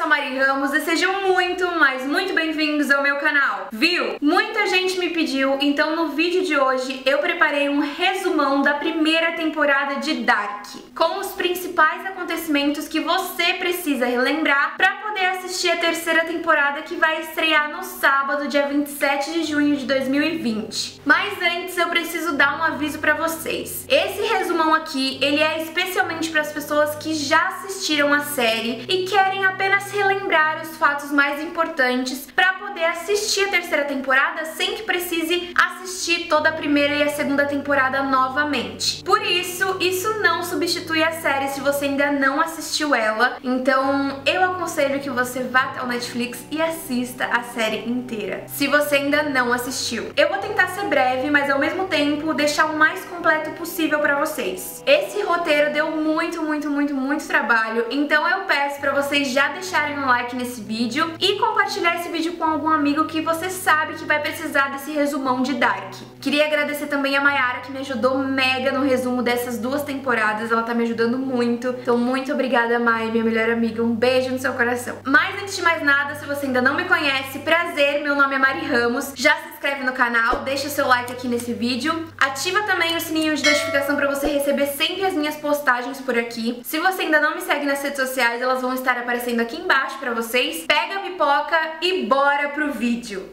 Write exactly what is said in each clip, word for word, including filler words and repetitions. sou a Mari Ramos e sejam muito, mas muito bem-vindos ao meu canal, viu? Muita gente me pediu, então no vídeo de hoje eu preparei um resumão da primeira temporada de Dark, com os principais acontecimentos que você precisa relembrar pra poder assistir a terceira temporada que vai estrear no sábado, dia vinte e sete de junho de dois mil e vinte. Mas antes eu preciso dar um aviso pra vocês. Esse resumão aqui, ele é especialmente para as pessoas que já assistiram a série e querem apenas relembrar os fatos mais importantes para poder assistir a terceira temporada sem que precise assistir toda a primeira e a segunda temporada novamente. Por isso, isso não substitui a série se você ainda não assistiu ela, então eu aconselho que você vá até o Netflix e assista a série inteira, se você ainda não assistiu. Eu vou tentar ser breve, mas ao mesmo tempo deixar o mais completo possível para vocês. Esse roteiro deu muito, muito, muito, muito trabalho, então eu peço pra vocês já deixarem um like nesse vídeo e compartilhar esse vídeo com algum amigo que você sabe que vai precisar desse resumão de Dark. Queria agradecer também a Mayara, que me ajudou mega no resumo dessas duas temporadas, ela tá me ajudando muito, então muito obrigada, Mai, minha melhor amiga, um beijo no seu coração. Mas antes de mais nada, se você ainda não me conhece, prazer, meu nome é Mari Ramos, já se inscreve no canal, deixa o seu like aqui nesse vídeo, ativa também o sininho de notificação pra você receber sempre as minhas postagens por aqui. Se você ainda não me segue nas redes sociais, elas vão estar aparecendo aqui embaixo pra vocês. Pega a pipoca e bora pro vídeo!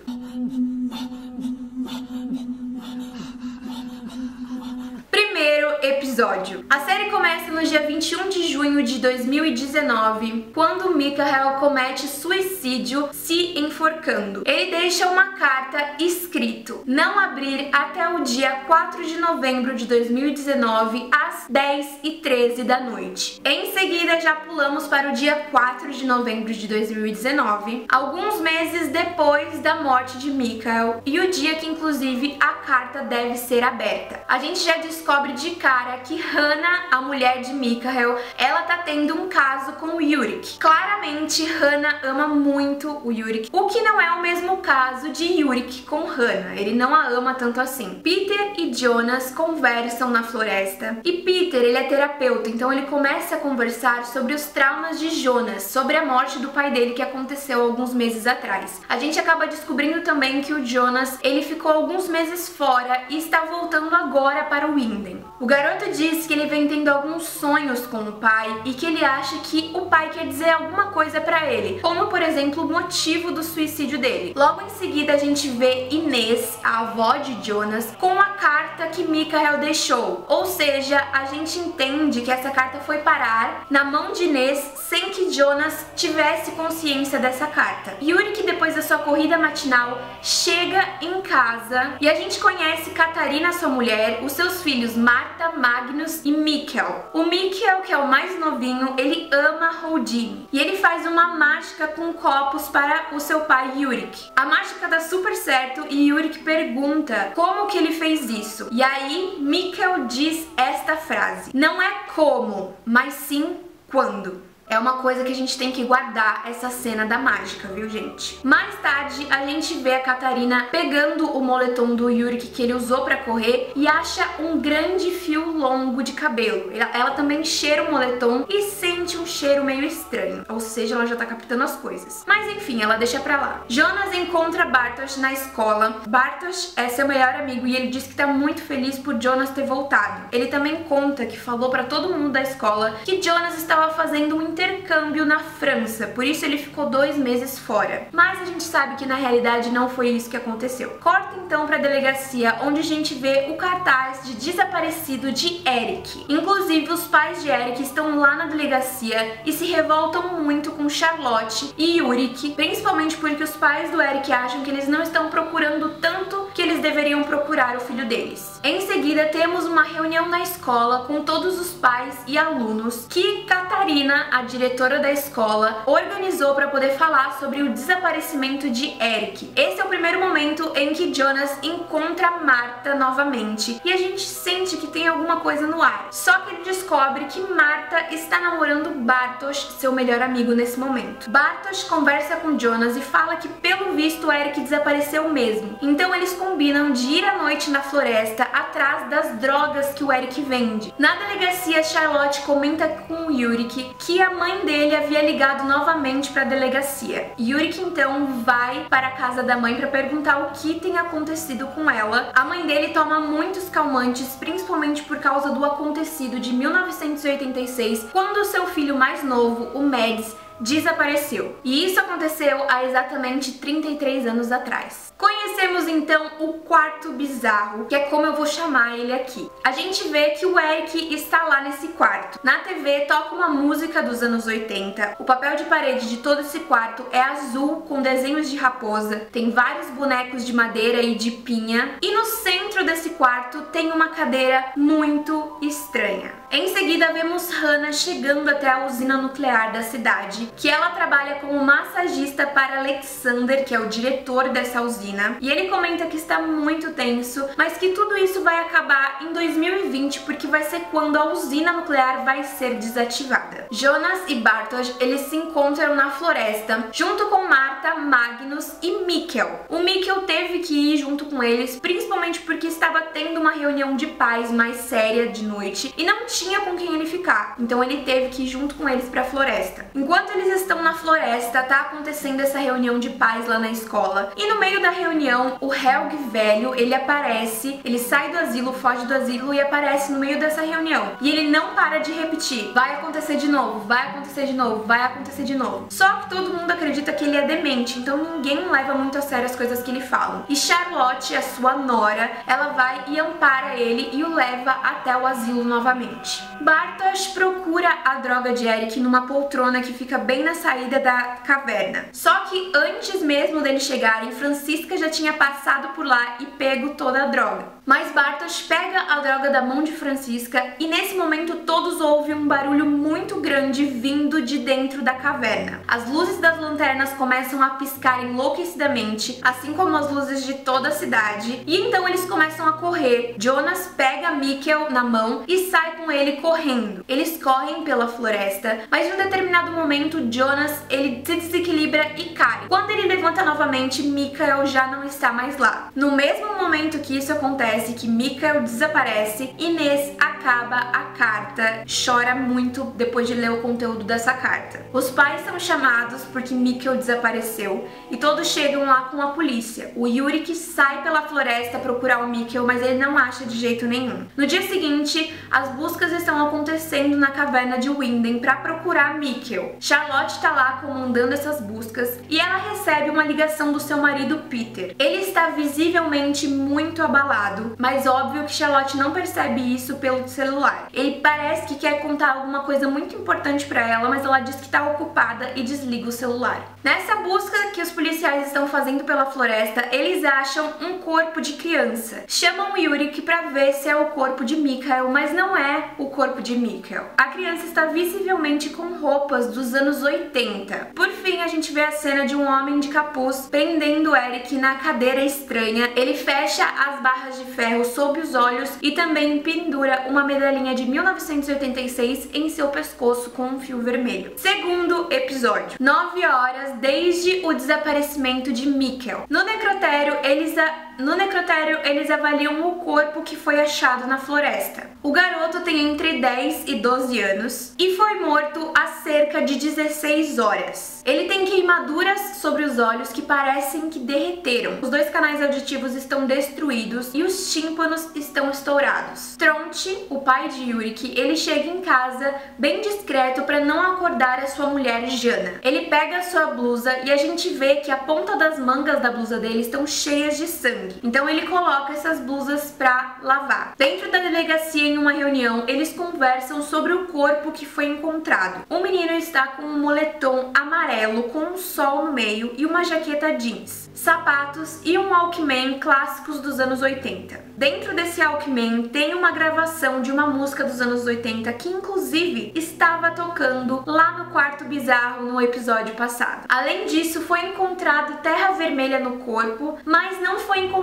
Primeiro episódio. A série começa no dia vinte e um de junho de dois mil e dezenove, quando Michael comete suicídio se enforcando. Ele deixa uma carta escrito: não abrir até o dia quatro de novembro de dois mil e dezenove, às dez e treze da noite. Em seguida, já pulamos para o dia quatro de novembro de dois mil e dezenove, alguns meses depois da morte de Michael, e o dia que, inclusive, a carta deve ser aberta. A gente já descobre de cara que Hannah, a mulher de Michael, ela tá tendo um caso com o Yurik. Claramente, Hannah ama muito o Yurik, o que não é o mesmo caso de Yurik com Hannah. Ele não a ama tanto assim. Peter e Jonas conversam na floresta. E Peter, ele é terapeuta, então ele começa a conversar sobre os traumas de Jonas, sobre a morte do pai dele que aconteceu alguns meses atrás. A gente acaba descobrindo também que o Jonas, ele ficou alguns meses fora e está voltando agora para o Winden. O garoto diz que ele vem tendo alguns sonhos com o pai e que ele acha que o pai quer dizer alguma coisa pra ele, como por exemplo o motivo do suicídio dele. Logo em seguida a gente vê Inês, a avó de Jonas, com a carta que Michael deixou, ou seja, a gente entende que essa carta foi parar na mão de Inês sem que Jonas tivesse consciência dessa carta. Yurik, depois da sua corrida matinal, chega em casa e a gente conhece Katharina, sua mulher, os seus filhos Martha, Magnus e Mikkel. O Mikkel, que é o mais novinho, ele ama Houdini. E ele faz uma mágica com copos para o seu pai Yurik. A mágica dá super certo e Yurik pergunta como que ele fez isso. E aí Mikkel diz esta frase: não é como, mas sim quando. É uma coisa que a gente tem que guardar, essa cena da mágica, viu, gente? Mais tarde, a gente vê a Katharina pegando o moletom do Yurik que ele usou pra correr e acha um grande fio longo de cabelo. Ela, ela também cheira o moletom e sente um cheiro meio estranho. Ou seja, ela já tá captando as coisas. Mas enfim, ela deixa pra lá. Jonas encontra Bartosz na escola. Bartosz é seu melhor amigo e ele diz que tá muito feliz por Jonas ter voltado. Ele também conta que falou pra todo mundo da escola que Jonas estava fazendo um intercâmbio na França, por isso ele ficou dois meses fora. Mas a gente sabe que na realidade não foi isso que aconteceu. Corta então pra delegacia, onde a gente vê o cartaz de desaparecido de Eric. Inclusive, os pais de Eric estão lá na delegacia e se revoltam muito com Charlotte e Yurik, principalmente porque os pais do Eric acham que eles não estão procurando tanto que eles deveriam procurar o filho deles. Em seguida, temos uma reunião na escola com todos os pais e alunos que Katharina, a diretora da escola, organizou para poder falar sobre o desaparecimento de Eric. Esse é o primeiro momento em que Jonas encontra Martha novamente e a gente sente que tem alguma coisa no ar. Só que ele descobre que Martha está namorando Bartosz, seu melhor amigo, nesse momento. Bartosz conversa com Jonas e fala que, pelo visto, Eric desapareceu mesmo. Então eles combinam de ir à noite na floresta atrás das drogas que o Eric vende. Na delegacia, Charlotte comenta com Yurik que a mãe dele havia ligado novamente para a delegacia. Yurik então vai para a casa da mãe para perguntar o que tem acontecido com ela. A mãe dele toma muitos calmantes, principalmente por causa do acontecido de mil novecentos e oitenta e seis, quando seu filho mais novo, o Mads, desapareceu. E isso aconteceu há exatamente trinta e três anos atrás. Conhecemos então o quarto bizarro, que é como eu vou chamar ele aqui. A gente vê que o Eric está lá nesse quarto. Na T V toca uma música dos anos oitenta. O papel de parede de todo esse quarto é azul com desenhos de raposa. Tem vários bonecos de madeira e de pinha. E no centro desse quarto tem uma cadeira muito estranha. Em seguida vemos Hannah chegando até a usina nuclear da cidade, que ela trabalha como massagista para Alexander, que é o diretor dessa usina, e ele comenta que está muito tenso, mas que tudo isso vai acabar em dois mil e vinte, porque vai ser quando a usina nuclear vai ser desativada. Jonas e Bartosz, eles se encontram na floresta, junto com Martha, Magnus e Mikkel. O Mikkel teve que ir junto com eles, principalmente porque estava tendo uma reunião de pais mais séria de noite, e não tinha com quem ele ficar, então ele teve que ir junto com eles para a floresta. Enquanto Enquanto eles estão na floresta, tá acontecendo essa reunião de pais lá na escola. E no meio da reunião, o Helge velho, ele aparece, ele sai do asilo, foge do asilo e aparece no meio dessa reunião. E ele não para de repetir, vai acontecer de novo, vai acontecer de novo, vai acontecer de novo. Só que todo mundo acredita que ele é demente, então ninguém leva muito a sério as coisas que ele fala. E Charlotte, a sua nora, ela vai e ampara ele e o leva até o asilo novamente. Bartosz procura a droga de Eric numa poltrona que fica bem na saída da caverna. Só que antes mesmo deles chegarem, Francisca já tinha passado por lá e pego toda a droga. Mas Bartosz pega a droga da mão de Francisca e nesse momento todos ouvem um barulho muito grande vindo de dentro da caverna. As luzes das lanternas começam a piscar enlouquecidamente, assim como as luzes de toda a cidade, e então eles começam a correr. Jonas pega Mikkel na mão e sai com ele correndo. Eles correm pela floresta, mas em um determinado momento Jonas, ele se desequilibra e cai. Quando ele levanta novamente, Mikkel já não está mais lá. No mesmo momento que isso acontece, que Mikkel desaparece, Inês acaba a carta, chora muito depois de ler o conteúdo dessa carta. Os pais são chamados porque Mikkel desapareceu e todos chegam lá com a polícia. O Yurik sai pela floresta procurar o Mikkel, mas ele não acha de jeito nenhum. No dia seguinte, as buscas estão acontecendo na caverna de Winden para procurar Mikkel. Charlotte está lá comandando essas buscas e ela recebe uma ligação do seu marido Peter. Ele está visivelmente muito abalado, mas óbvio que Charlotte não percebe isso pelo celular. Ele parece que quer contar alguma coisa muito importante para ela, mas ela diz que está ocupada e desliga o celular. Nessa busca que os policiais estão fazendo pela floresta, eles acham um corpo de criança. Chamam o Yurik para ver se é o corpo de Mikkel, mas não é o corpo de Mikkel. A criança está visivelmente com roupas do dos anos oitenta. Por fim, a gente vê a cena de um homem de capuz prendendo Eric na cadeira estranha. Ele fecha as barras de ferro sob os olhos e também pendura uma medalhinha de mil novecentos e oitenta e seis em seu pescoço com um fio vermelho. Segundo episódio. nove horas desde o desaparecimento de Mikkel. No necrotério, eles a... No necrotério, eles avaliam o corpo que foi achado na floresta. O garoto tem entre dez e doze anos e foi morto há cerca de dezesseis horas. Ele tem queimaduras sobre os olhos que parecem que derreteram. Os dois canais auditivos estão destruídos e os tímpanos estão estourados. Tronte, o pai de Yurik, ele chega em casa bem discreto para não acordar a sua mulher Jana. Ele pega a sua blusa e a gente vê que a ponta das mangas da blusa dele estão cheias de sangue. Então ele coloca essas blusas pra lavar. Dentro da delegacia, em uma reunião, eles conversam sobre o corpo que foi encontrado. O menino está com um moletom amarelo com um sol no meio e uma jaqueta jeans, sapatos e um Walkman clássicos dos anos oitenta. Dentro desse Walkman tem uma gravação de uma música dos anos oitenta que inclusive estava tocando lá no quarto bizarro no episódio passado. Além disso, foi encontrado terra vermelha no corpo, mas não foi encontrado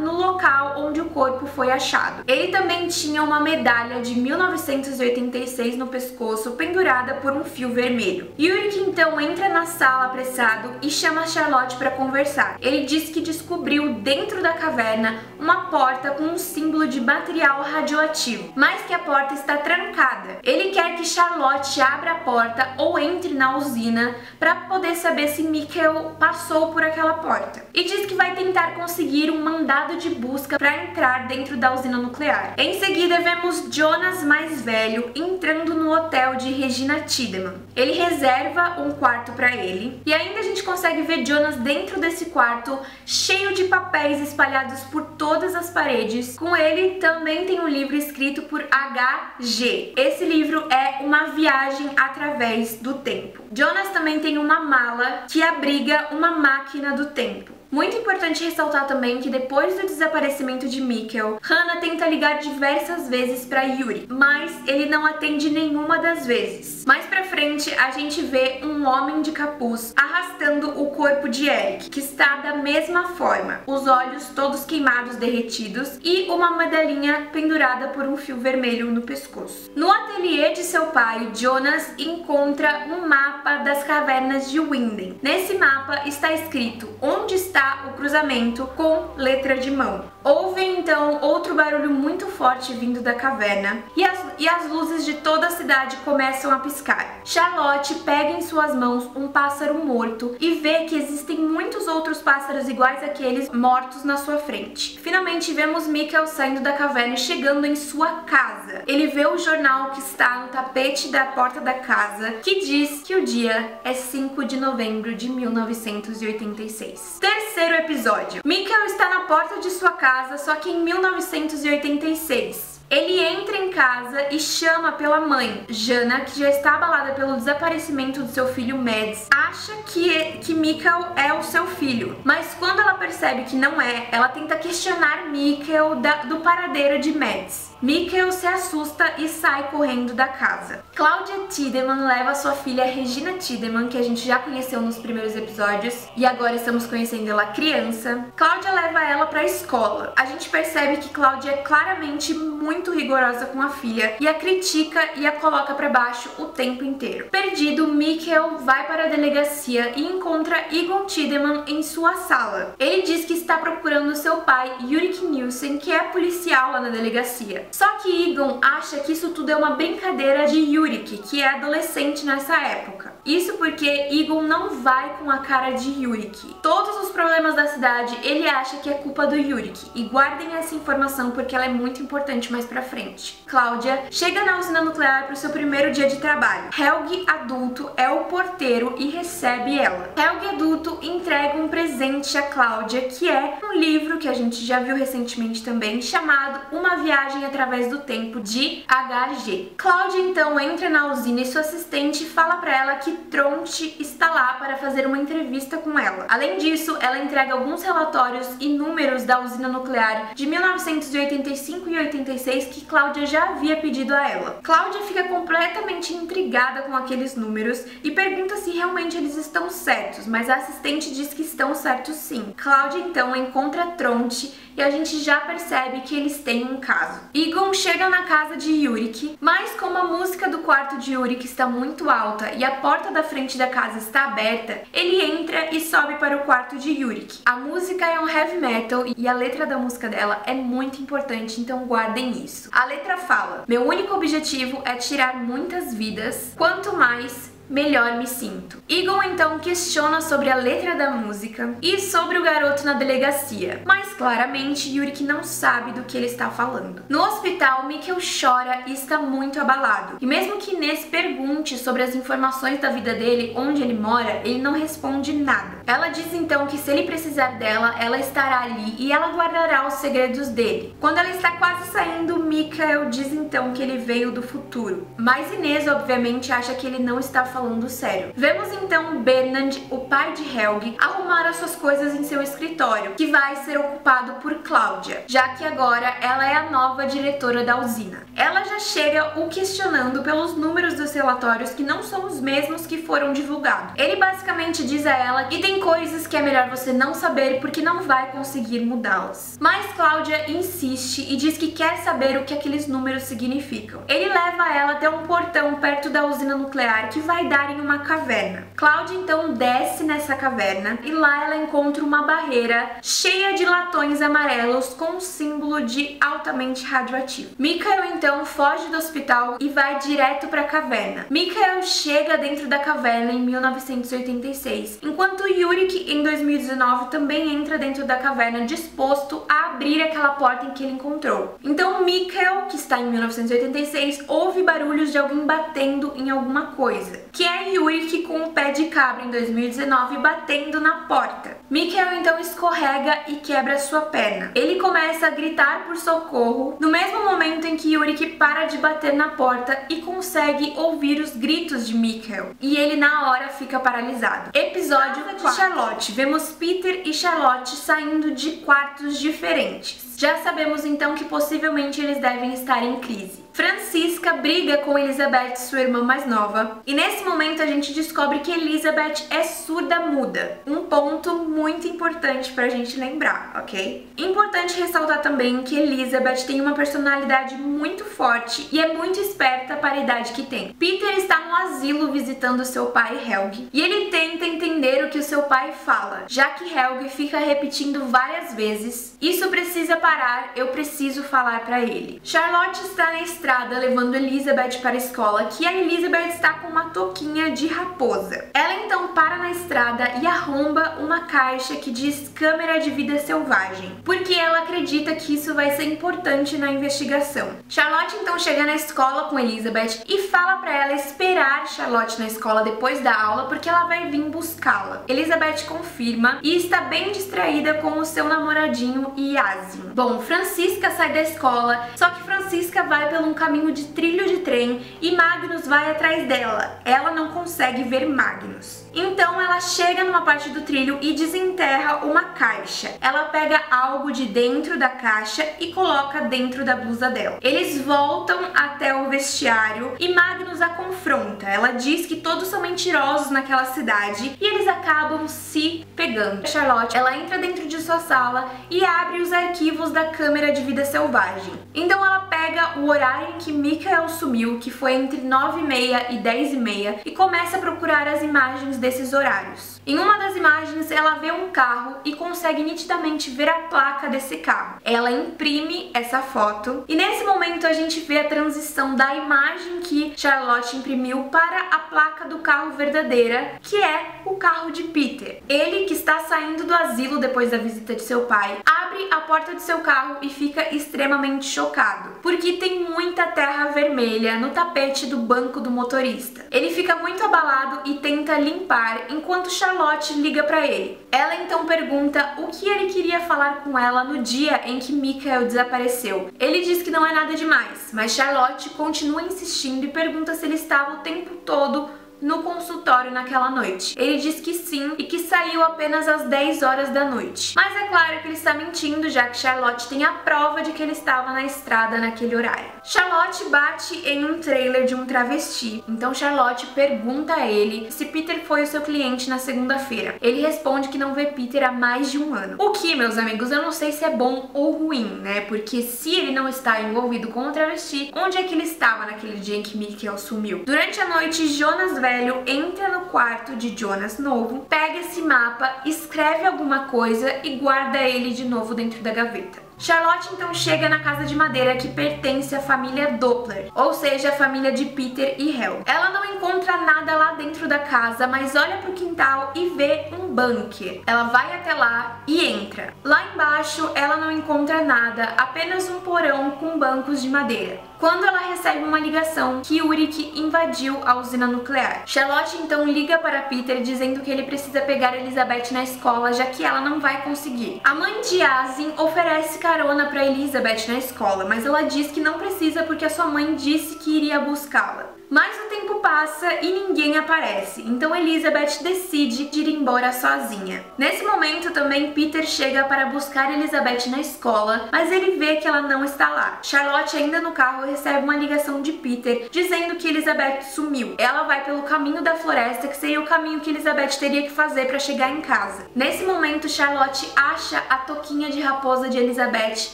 no local onde o corpo foi achado. Ele também tinha uma medalha de mil novecentos e oitenta e seis no pescoço, pendurada por um fio vermelho. Yurik então entra na sala apressado e chama Charlotte para conversar. Ele diz que descobriu dentro da caverna uma porta porta com um símbolo de material radioativo, mas que a porta está trancada. Ele quer que Charlotte abra a porta ou entre na usina para poder saber se Mikkel passou por aquela porta. E diz que vai tentar conseguir um mandado de busca para entrar dentro da usina nuclear. Em seguida, vemos Jonas mais velho entrando no hotel de Regina Tiedemann. Ele reserva um quarto para ele e ainda a gente consegue ver Jonas dentro desse quarto cheio de papéis espalhados por todas as paredes. Com ele também tem um livro escrito por H G. Esse livro é Uma Viagem Através do Tempo. Jonas também tem uma mala que abriga uma máquina do tempo. Muito importante ressaltar também que depois do desaparecimento de Mikkel, Hannah tenta ligar diversas vezes para Yurik, mas ele não atende nenhuma das vezes. Mais pra frente, a gente vê um homem de capuz arrastando o corpo de Eric, que está da mesma forma, os olhos todos queimados, derretidos, e uma medalhinha pendurada por um fio vermelho no pescoço. No ateliê de seu pai, Jonas encontra um mapa das cavernas de Winden. Nesse mapa está escrito onde está Está o cruzamento com letra de mão. Ouvem então outro barulho muito forte vindo da caverna e as, e as luzes de toda a cidade começam a piscar. Charlotte pega em suas mãos um pássaro morto e vê que existem muitos outros pássaros iguais àqueles mortos na sua frente. Finalmente vemos Mikkel saindo da caverna e chegando em sua casa. Ele vê o jornal que está no tapete da porta da casa, que diz que o dia é cinco de novembro de mil novecentos e oitenta e seis. Terceiro episódio. Mikkel está na porta de sua casa, só que em mil novecentos e oitenta e seis. Ele entra em casa e chama pela mãe. Jana, que já está abalada pelo desaparecimento do seu filho Mads, acha que, que Mikkel é o seu filho. Mas quando ela percebe que não é, ela tenta questionar Mikkel da, do paradeiro de Mads. Mikkel se assusta e sai correndo da casa. Claudia Tiedemann leva sua filha Regina Tiedemann, que a gente já conheceu nos primeiros episódios, e agora estamos conhecendo ela criança. Claudia leva ela para a escola. A gente percebe que Claudia é claramente muito muito rigorosa com a filha e a critica e a coloca pra baixo o tempo inteiro. Perdido, Mikkel vai para a delegacia e encontra Egon Tiedemann em sua sala. Ele diz que está procurando seu pai, Yurik Nielsen, que é policial lá na delegacia. Só que Egon acha que isso tudo é uma brincadeira de Yurik, que é adolescente nessa época. Isso porque Egon não vai com a cara de Yurik. Todos os problemas da cidade ele acha que é culpa do Yurik. E guardem essa informação porque ela é muito importante mais pra frente. Claudia chega na usina nuclear pro seu primeiro dia de trabalho. Helge adulto é o porteiro e recebe ela. Helge adulto entrega um presente a Claudia, que é um livro que a gente já viu recentemente também, chamado Uma Viagem Através do Tempo, de H G. Claudia então entra na usina e sua assistente fala pra ela que Tronte está lá para fazer uma entrevista com ela. Além disso, ela entrega alguns relatórios e números da usina nuclear de mil novecentos e oitenta e cinco e oitenta e seis que Claudia já havia pedido a ela. Claudia fica completamente intrigada com aqueles números e pergunta se realmente eles estão certos, mas a assistente diz que estão certos sim. Claudia então encontra Tronte e a gente já percebe que eles têm um caso. Egon chega na casa de Yurik, mas como a música do quarto de Yurik está muito alta e a porta da frente da casa está aberta, ele entra e sobe para o quarto de Yurik. A música é um heavy metal e a letra da música dela é muito importante, então guardem isso. A letra fala: meu único objetivo é tirar muitas vidas, quanto mais, melhor me sinto. Egon então questiona sobre a letra da música e sobre o garoto na delegacia, mas claramente Yurik não sabe do que ele está falando. No hospital, Mikkel chora e está muito abalado. E mesmo que Inês pergunte sobre as informações da vida dele, onde ele mora, ele não responde nada. Ela diz então que se ele precisar dela, ela estará ali e ela guardará os segredos dele. Quando ela está quase saindo, Mikkel diz então que ele veio do futuro, mas Inês obviamente acha que ele não está falando sério. Vemos então Bernard, o pai de Helge, arrumar as suas coisas em seu escritório, que vai ser ocupado por Claudia, já que agora ela é a nova diretora da usina. Ela já chega o questionando pelos números dos relatórios que não são os mesmos que foram divulgados. Ele basicamente diz a ela que tem Tem coisas que é melhor você não saber porque não vai conseguir mudá-las. Mas Cláudia insiste e diz que quer saber o que aqueles números significam. Ele leva ela até um portão perto da usina nuclear que vai dar em uma caverna. Cláudia então desce nessa caverna e lá ela encontra uma barreira cheia de latões amarelos com um símbolo de altamente radioativo. Michael então foge do hospital e vai direto para a caverna. Michael chega dentro da caverna em mil novecentos e oitenta e seis, enquanto Yurik em dois mil e dezenove também entra dentro da caverna disposto a abrir aquela porta em que ele encontrou. Então Michael, que está em mil novecentos e oitenta e seis, ouve barulhos de alguém batendo em alguma coisa, que é Yurik com um pé de cabra em dois mil e dezenove batendo na porta. Michael então escorrega e quebra sua perna. Ele começa a gritar por socorro no mesmo momento em que Yurik para de bater na porta e consegue ouvir os gritos de Michael. E ele na hora fica paralisado. Episódio de Charlotte. Vemos Peter e Charlotte saindo de quartos diferentes. Já sabemos então que possivelmente eles devem estar em crise. Francisca briga com Elizabeth, sua irmã mais nova, e nesse momento a gente descobre que Elizabeth é surda-muda. Um ponto muito importante pra gente lembrar, ok? Importante ressaltar também que Elizabeth tem uma personalidade muito forte e é muito esperta para a idade que tem. Peter está no asilo visitando seu pai, Helge, e ele tenta entender o que o seu pai fala, já que Helge fica repetindo várias vezes: isso precisa parar, eu preciso falar pra ele. Charlotte está na estrada levando Elizabeth para a escola, que a Elizabeth está com uma touquinha de raposa. Ela então para na estrada e arromba uma caixa que diz câmera de vida selvagem, porque ela acredita que isso vai ser importante na investigação. Charlotte então chega na escola com Elizabeth e fala para ela esperar Charlotte na escola depois da aula, porque ela vai vir buscá-la. Elizabeth confirma e está bem distraída com o seu namoradinho Iazim. Bom, Francisca sai da escola, só que Francisca vai pelo um caminho de trilho de trem e Magnus vai atrás dela. Ela não consegue ver Magnus. Então ela chega numa parte do trilho e desenterra uma caixa. Ela pega algo de dentro da caixa e coloca dentro da blusa dela. Eles voltam até o vestiário e Magnus a confronta. Ela diz que todos são mentirosos naquela cidade e eles acabam se pegando. Charlotte, ela entra dentro de sua sala e abre os arquivos da câmera de vida selvagem. Então ela pega o horário em que Michael sumiu, que foi entre nove e meia e dez e meia, e começa a procurar as imagens desses horários. Em uma das imagens, ela vê um carro e consegue nitidamente ver a placa desse carro. Ela imprime essa foto e nesse momento a gente vê a transição da imagem que Charlotte imprimiu para a placa do carro verdadeira, que é o carro de Peter. Ele, que está saindo do asilo depois da visita de seu pai, abre a porta de seu carro e fica extremamente chocado, porque tem muita terra vermelha no tapete do banco do motorista. Ele fica muito abalado e tenta limpar, enquanto Charlotte liga para ele. Ela então pergunta o que ele queria falar com ela no dia em que Michael desapareceu. Ele diz que não é nada demais, mas Charlotte continua insistindo e pergunta se ele estava o tempo todo no consultório naquela noite. Ele diz que sim e que saiu apenas às dez horas da noite. Mas é claro que ele está mentindo, já que Charlotte tem a prova de que ele estava na estrada naquele horário. Charlotte bate em um trailer de um travesti. Então Charlotte pergunta a ele se Peter foi o seu cliente na segunda-feira. Ele responde que não vê Peter há mais de um ano. O que, meus amigos, eu não sei se é bom ou ruim, né? Porque se ele não está envolvido com o travesti, onde é que ele estava naquele dia em que Mikkel sumiu? Durante a noite, Jonas velho entra no quarto de Jonas novo, pega esse mapa, escreve alguma coisa e guarda ele de novo dentro da gaveta. Charlotte então chega na casa de madeira que pertence à família Doppler, ou seja, a família de Peter e Helge. Ela não encontra nada lá dentro da casa, mas olha pro quintal e vê um bunker. Ela vai até lá e entra. Lá embaixo ela não encontra nada, apenas um porão com bancos de madeira, quando ela recebe uma ligação que Yurik invadiu a usina nuclear. Charlotte então liga para Peter dizendo que ele precisa pegar Elizabeth na escola, já que ela não vai conseguir. A mãe de Asin oferece carona para Elizabeth na escola, mas ela diz que não precisa porque a sua mãe disse que iria buscá-la. Mas o tempo passa e ninguém aparece, então Elizabeth decide de ir embora sozinha. Nesse momento também Peter chega para buscar Elizabeth na escola, mas ele vê que ela não está lá. Charlotte ainda no carro recebe uma ligação de Peter dizendo que Elizabeth sumiu. Ela vai pelo caminho da floresta, que seria o caminho que Elizabeth teria que fazer para chegar em casa. Nesse momento Charlotte acha a toquinha de raposa de Elizabeth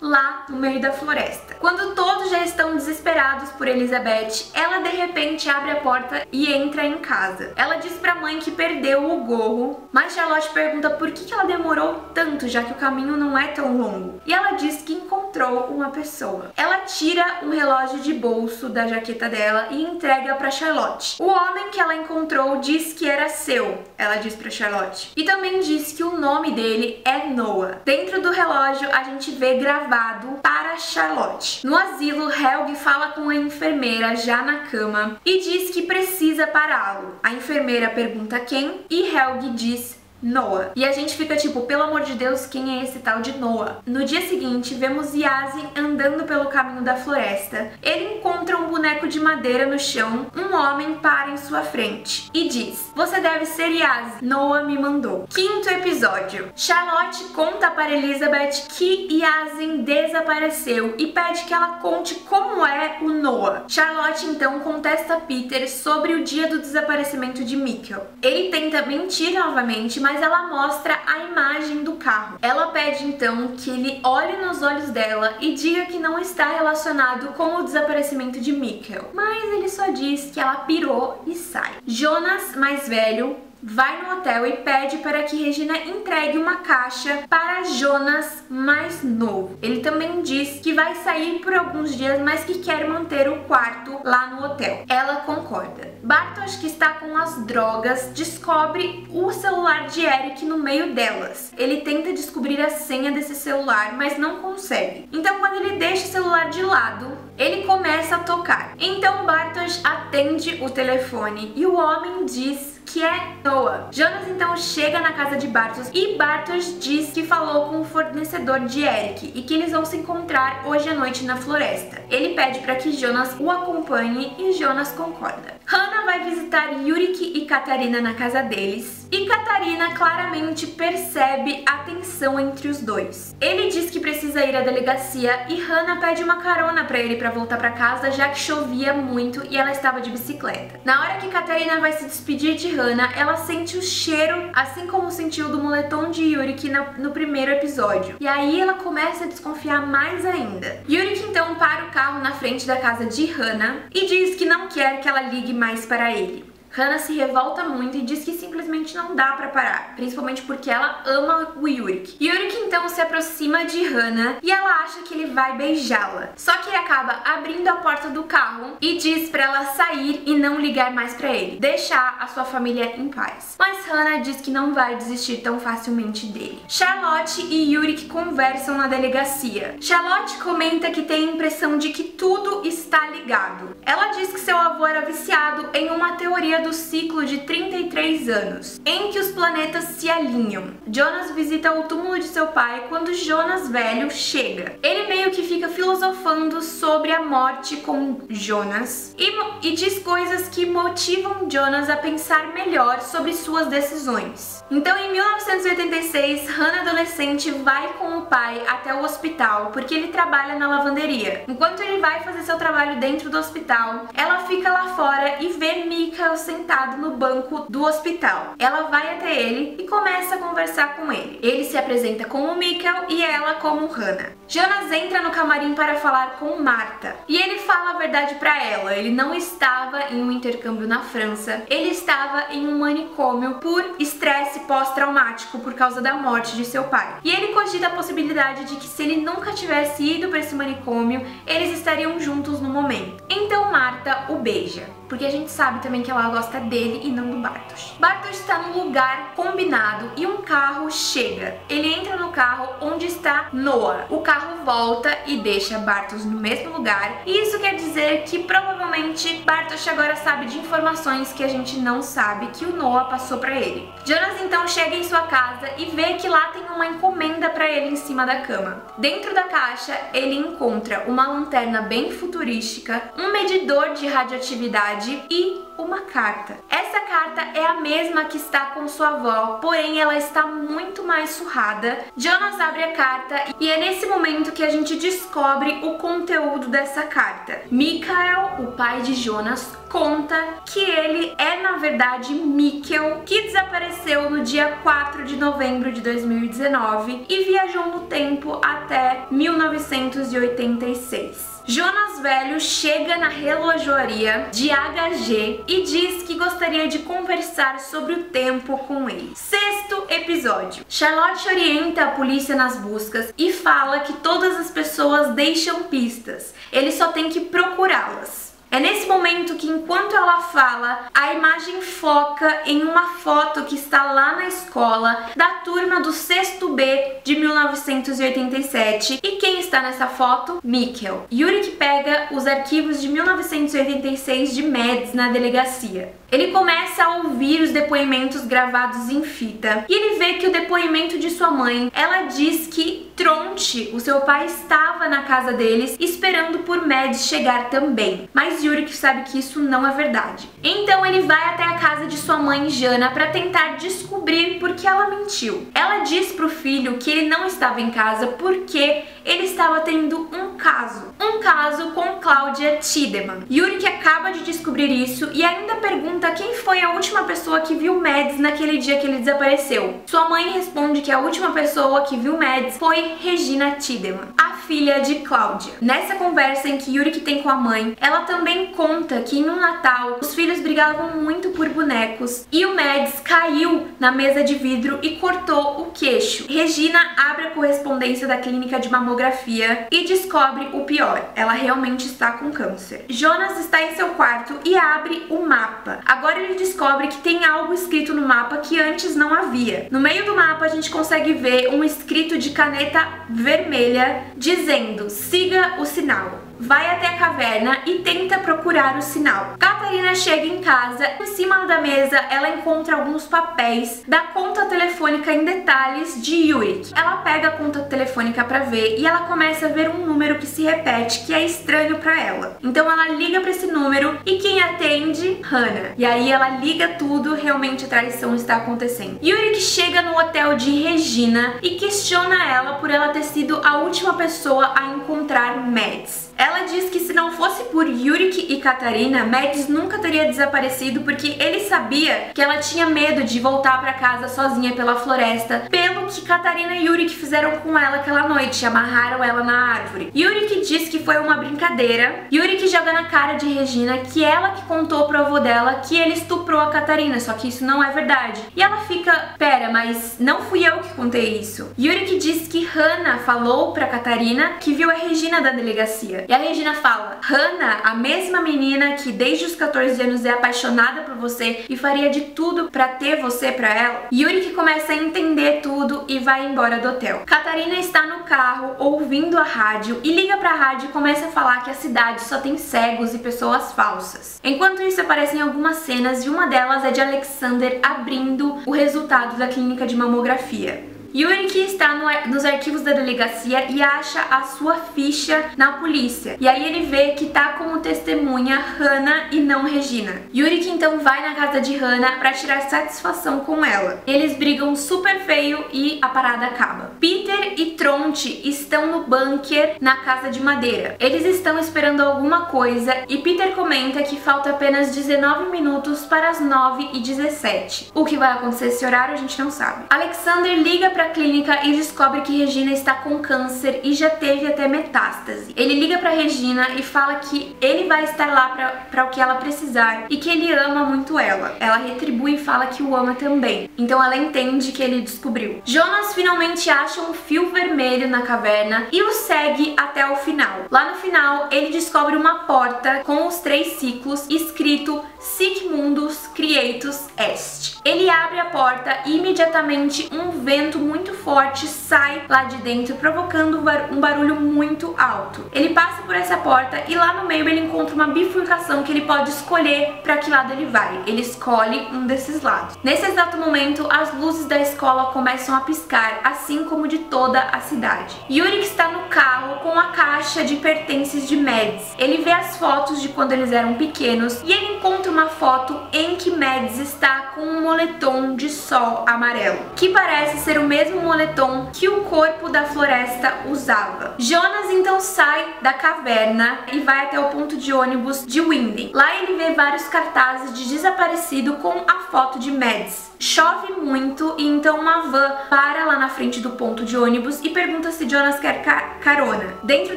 lá no meio da floresta. Quando todos já estão desesperados por Elizabeth, ela de repente abre a porta e entra em casa. Ela diz pra mãe que perdeu o gorro, mas Charlotte pergunta por que ela demorou tanto, já que o caminho não é tão longo. E ela diz que encontrou uma pessoa. Ela tira um relógio de bolso da jaqueta dela e entrega pra Charlotte. O homem que ela encontrou diz que era seu, ela diz pra Charlotte. E também diz que o nome dele é Noah. Dentro do relógio a gente vê gravado para Charlotte. No asilo, Helge fala com a enfermeira já na cama e diz que precisa pará-lo. A enfermeira pergunta quem e Helge diz Noah. E a gente fica tipo, pelo amor de Deus, quem é esse tal de Noah? No dia seguinte, vemos Yasin andando pelo caminho da floresta. Ele encontra um boneco de madeira no chão, um homem para em sua frente e diz, você deve ser Yasin, Noah me mandou. Quinto episódio. Charlotte conta para Elizabeth que Yasin desapareceu e pede que ela conte como é o Noah. Charlotte então contesta Peter sobre o dia do desaparecimento de Mikkel. Ele tenta mentir novamente, mas Mas ela mostra a imagem do carro. Ela pede então que ele olhe nos olhos dela e diga que não está relacionado com o desaparecimento de Mikkel. Mas ele só diz que ela pirou e sai. Jonas, mais velho, vai no hotel e pede para que Regina entregue uma caixa para Jonas mais novo. Ele também diz que vai sair por alguns dias, mas que quer manter o quarto lá no hotel. Ela concorda. Bartosz, que está com as drogas, descobre o celular de Eric no meio delas. Ele tenta descobrir a senha desse celular, mas não consegue. Então, quando ele deixa o celular de lado, ele começa a tocar. Então, Bartosz atende o telefone e o homem diz que é Noah. Jonas então chega na casa de Bartosz e Bartosz diz que falou com o fornecedor de Eric e que eles vão se encontrar hoje à noite na floresta. Ele pede para que Jonas o acompanhe e Jonas concorda. Hannah vai visitar Yurik e Katharina na casa deles e Katharina claramente percebe a tensão entre os dois. Ele diz que precisa ir à delegacia e Hannah pede uma carona para ele para voltar para casa, já que chovia muito e ela estava de bicicleta. Na hora que Katharina vai se despedir de Hannah, ela sente o cheiro, assim como sentiu do moletom de Yurik no primeiro episódio. E aí ela começa a desconfiar mais ainda. Yurik então para o carro na frente da casa de Hannah e diz que não quer que ela ligue mais para ele. Hannah se revolta muito e diz que simplesmente não dá pra parar, principalmente porque ela ama o Yurik. Yurik então se aproxima de Hannah e ela acha que ele vai beijá-la. Só que ele acaba abrindo a porta do carro e diz pra ela sair e não ligar mais pra ele, deixar a sua família em paz. Mas Hannah diz que não vai desistir tão facilmente dele. Charlotte e Yurik conversam na delegacia. Charlotte comenta que tem a impressão de que tudo está ligado. Ela diz que seu avô era viciado em uma teoria do ciclo de trinta e três anos, em que os planetas se alinham. Jonas visita o túmulo de seu pai quando Jonas velho chega. Ele meio que fica filosofando sobre a morte com Jonas e, e diz coisas que motivam Jonas a pensar melhor sobre suas decisões. Então, em mil novecentos e oitenta e seis, Hannah adolescente vai com o pai até o hospital porque ele trabalha na lavanderia. Enquanto ele vai fazer seu trabalho dentro do hospital, ela fica lá fora e vê Mikkel sentado no banco do hospital. Ela vai até ele e começa a conversar com ele. Ele se apresenta como Mikkel e ela como Hannah. Jonas entra no camarim para falar com Martha e ele fala a verdade para ela. Ele não estava em um intercâmbio na França, ele estava em um manicômio por estresse pós-traumático por causa da morte de seu pai. E ele cogita a possibilidade de que se ele nunca tivesse ido para esse manicômio, eles estariam juntos no momento. Então Martha o beija, porque a gente sabe também que ela gosta dele e não do Bartosz. Bartosz está num lugar combinado e um carro chega. Ele entra no carro onde está Noah. O carro volta e deixa Bartosz no mesmo lugar. E isso quer dizer que provavelmente Bartosz agora sabe de informações que a gente não sabe que o Noah passou para ele. Jonas então chega em sua casa e vê que lá tem uma encomenda para ele em cima da cama. Dentro da caixa ele encontra uma lanterna bem futurística, um medidor de radioatividade verdade, e uma carta. Essa carta é a mesma que está com sua avó, porém ela está muito mais surrada. Jonas abre a carta e é nesse momento que a gente descobre o conteúdo dessa carta. Michael, o pai de Jonas, conta que ele é, na verdade, Mikkel, que desapareceu no dia quatro de novembro de dois mil e dezenove e viajou no tempo até mil novecentos e oitenta e seis. Jonas Velho chega na relojoaria de H G e diz que gostaria de conversar sobre o tempo com ele. Sexto episódio. Charlotte orienta a polícia nas buscas e fala que todas as pessoas deixam pistas, ele só tem que procurá-las. É nesse momento que, enquanto ela fala, a imagem foca em uma foto que está lá na escola da turma do sexto B de mil novecentos e oitenta e sete. E quem está nessa foto? Mikkel. Yurik pega os arquivos de mil novecentos e oitenta e seis de Mads na delegacia. Ele começa a ouvir os depoimentos gravados em fita e ele vê que o depoimento de sua mãe, ela diz que Tronte, o seu pai, estava na casa deles esperando por Mads chegar também, mas Yurik sabe que isso não é verdade. Então ele vai até a casa de sua mãe Jana para tentar descobrir por que ela mentiu. Ela diz pro filho que ele não estava em casa porque ele estava tendo um caso, um caso com Claudia Tiedemann. Yurik acaba de descobrir isso e ainda pergunta quem foi a última pessoa que viu Mads naquele dia que ele desapareceu. Sua mãe responde que a última pessoa que viu Mads foi Regina Tiedemann, a filha de Claudia. Nessa conversa em que Yurik tem com a mãe, ela também conta que em um Natal os filhos brigavam muito por bonecos e o Mads caiu na mesa de vidro e cortou o queixo. Regina abre a correspondência da clínica de mamografia e descobre o pior, ela realmente está com câncer. Jonas está em seu quarto e abre o mapa. Agora ele descobre que tem algo escrito no mapa que antes não havia. No meio do mapa a gente consegue ver um escrito de caneta vermelha dizendo: siga o sinal. Vai até a caverna e tenta procurar o sinal. Katharina chega em casa, em cima da mesa ela encontra alguns papéis da conta telefônica em detalhes de Yurik. Ela pega a conta telefônica pra ver e ela começa a ver um número que se repete, que é estranho pra ela. Então ela liga pra esse número e quem atende? Hannah. E aí ela liga tudo, realmente a traição está acontecendo. Yurik chega no hotel de Regina e questiona ela por ela ter sido a última pessoa a encontrar Mads. Ela diz que se não fosse por Yurik e Katharina, Mads nunca teria desaparecido porque ele sabia que ela tinha medo de voltar para casa sozinha pela floresta, pelo que Katharina e Yurik fizeram com ela aquela noite, amarraram ela na árvore. Yurik diz que foi uma brincadeira. Yurik joga na cara de Regina que ela que contou pro avô dela que ele estuprou a Katharina, só que isso não é verdade. E ela fica, pera, mas não fui eu que contei isso. Yurik diz que Hannah falou pra Katharina que viu a Regina da delegacia. E a Regina fala: Hannah, a mesma menina que desde os quatorze anos é apaixonada por você e faria de tudo pra ter você pra ela. Yurik começa a entender tudo e vai embora do hotel. Katharina está no carro ouvindo a rádio e liga pra rádio e começa a falar que a cidade só tem cegos e pessoas falsas. Enquanto isso aparecem algumas cenas e uma delas é de Alexander abrindo o resultado da clínica de mamografia. Yurik está no, nos arquivos da delegacia e acha a sua ficha na polícia. E aí ele vê que tá como testemunha Hannah e não Regina. Yurik então vai na casa de Hannah pra tirar satisfação com ela. Eles brigam super feio e a parada acaba. Peter e Tronte estão no bunker na casa de madeira. Eles estão esperando alguma coisa e Peter comenta que falta apenas dezenove minutos para as nove e dezessete. O que vai acontecer nesse horário a gente não sabe. Alexander liga pra clínica e descobre que Regina está com câncer e já teve até metástase. Ele liga pra Regina e fala que ele vai estar lá pra, pra o que ela precisar e que ele ama muito ela. Ela retribui e fala que o ama também. Então ela entende que ele descobriu. Jonas finalmente acha um fio vermelho na caverna e o segue até o final. Lá no final ele descobre uma porta com os três ciclos escrito Sic Mundus Creatus Est. Ele abre a porta e imediatamente um vento muito muito forte sai lá de dentro, provocando um barulho muito alto. Ele passa por essa porta e lá no meio ele encontra uma bifurcação que ele pode escolher para que lado ele vai. Ele escolhe um desses lados. Nesse exato momento, as luzes da escola começam a piscar, assim como de toda a cidade. Yurik está no carro com a caixa de pertences de Mads. Ele vê as fotos de quando eles eram pequenos e ele encontra uma foto em que Mads está com um moletom de sol amarelo, que parece ser o mesmo moletom que o corpo da floresta usava. Jonas então sai da caverna e vai até o ponto de ônibus de Winden. Lá ele vê vários cartazes de desaparecido com a foto de Mads. Chove muito e então uma van para lá na frente do ponto de ônibus e pergunta se Jonas quer ca- carona. Dentro